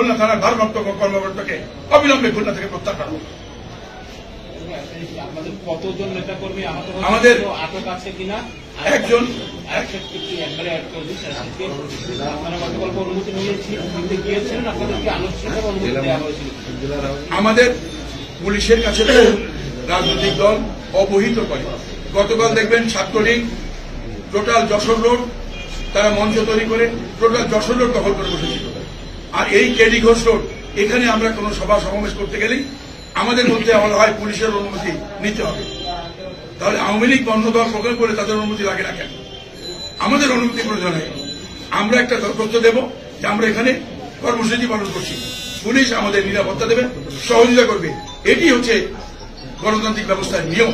খুলনা থানার ভারপ্রাপ্ত কর্মকর্তাকে অবিলম্বে খুলনা থেকে প্রত্যাহার করুন। কতজন নেতাকর্মী আটক আছে কিনা? একজন আমাদের পুলিশের কাছে রাজনৈতিক দল অবহিত করে। গতকাল দেখবেন ছাত্রলীগ টোটাল যশোর রোড তারা মঞ্চ তৈরি করে টোটাল যশোর রোড দখল করে বসেছিল। আর এই কেডি ঘোষ রোড এখানে আমরা কোন সভা সমাবেশ করতে গেলেই আমাদের মধ্যে আমার হয় পুলিশের অনুমতি নিতে হবে। তাহলে আওয়ামী লীগ অন্য দল প্রকার করে তাদের অনুমতি লাগে না কেন? আমাদের অনুমতি প্রয়োজন হয়। আমরা একটা দরপত্র দেব যে আমরা এখানে কর্মসূচি পালন করছি, পুলিশ আমাদের নিরাপত্তা দেবে, সহযোগিতা করবে। এটি হচ্ছে গণতান্ত্রিক ব্যবস্থার নিয়ম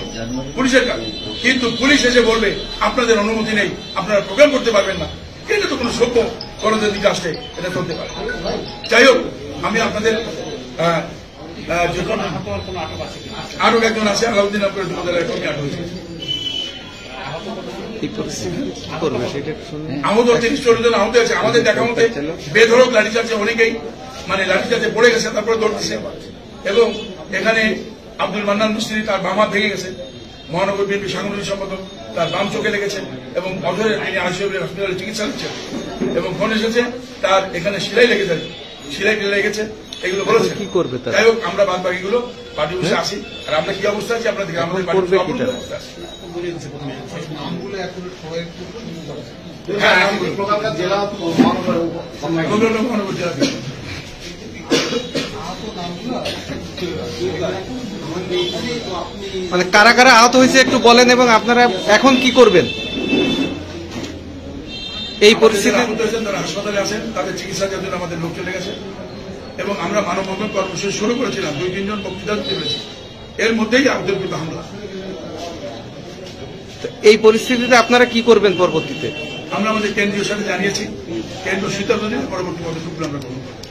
পুলিশের কাজ। কিন্তু পুলিশ এসে বলবে আপনাদের অনুমতি নেই, আপনারা প্রোগ্রাম করতে পারবেন না, এটা তো কোনো সভ্য গণতান্ত্রিক রাষ্ট্রে এটা চলতে পারে। যাই হোক, আমি আপনাদের আরো একজন আছে আলাউদ্দিন আবদুল আহত 30-40 জন আহত আছে আমাদের দেখা মতে। বেধরক লাঠিচার্জে অনেকেই মানে লাঠিচার্জে পড়ে গেছে, তারপরে দৌড়তেছে। এবং এখানে আব্দুল মান্নান মিস্ত্রি তার বাম হাত ভেঙে গেছে, মহানগর বিএনপি সাংগঠনিক সম্পাদক তার বাম চোখে লেগেছে এবং অধরে তিনি আইসিইউ হাসপাতালে চিকিৎসা নিচ্ছেন। এবং ফোন এসেছে তার এখানে সেলাই লেগে যায়, সেলাই লেগেছে, এগুলো বলেছে কি করবে। যাই হোক, আমরা বাদ বাকিগুলো পার্টি বসে আসি। আর আমরা কি অবস্থা আছি আপনার দিকে আমাদের মহানগর জেলা মানে কারা কারা আহত হয়েছে একটু বলেন এবং আপনারা এখন কি করবেন এই পরিস্থিতি? তারা হাসপাতালে আছেন, তাদের চিকিৎসার জন্য আমাদের লোক চলে গেছে। এবং আমরা মানববন্ধন কর্মসূচি শুরু করেছিলাম, 2-3 জন বক্তৃতা দিতে পেরেছি, এর মধ্যেই আব্দুল কিন্তু হামলা। এই পরিস্থিতিতে আপনারা কি করবেন পরবর্তীতে? আমরা আমাদের কেন্দ্রীয় সাথে জানিয়েছি, কেন্দ্র সিদ্ধান্ত নিয়ে পরবর্তী পদক্ষেপ আমরা গ্রহণ করব।